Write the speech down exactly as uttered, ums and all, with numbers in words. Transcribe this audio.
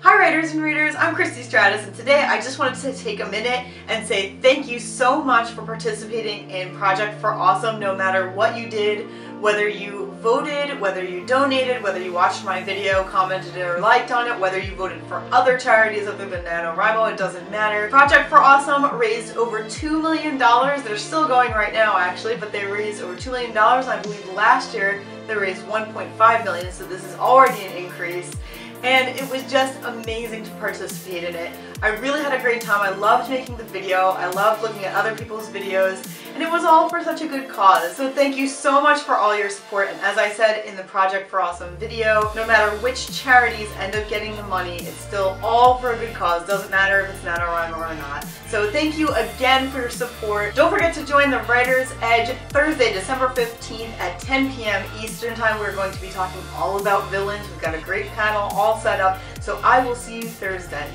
Hi writers and readers, I'm Christy Stratus, and today I just wanted to take a minute and say thank you so much for participating in Project For Awesome. No matter what you did, whether you voted, whether you donated, whether you watched my video, commented or liked on it, whether you voted for other charities other than NaNoWriMo, it doesn't matter. Project For Awesome raised over two million dollars. They're still going right now actually, but they raised over two million dollars. I believe last year they raised one point five million dollars, so this is already an increase. And it was just amazing to participate in it. I really had a great time. I loved making the video. I loved looking at other people's videos. And it was all for such a good cause. So thank you so much for all your support. And as I said in the Project For Awesome video, no matter which charities end up getting the money, it's still all for a good cause. Doesn't matter if it's NaNoWriMo or not. So thank you again for your support. Don't forget to join the Writer's Edge Thursday, December fifteenth at ten p m Eastern Time. We're going to be talking all about villains. We've got a great panel all set up. So I will see you Thursday.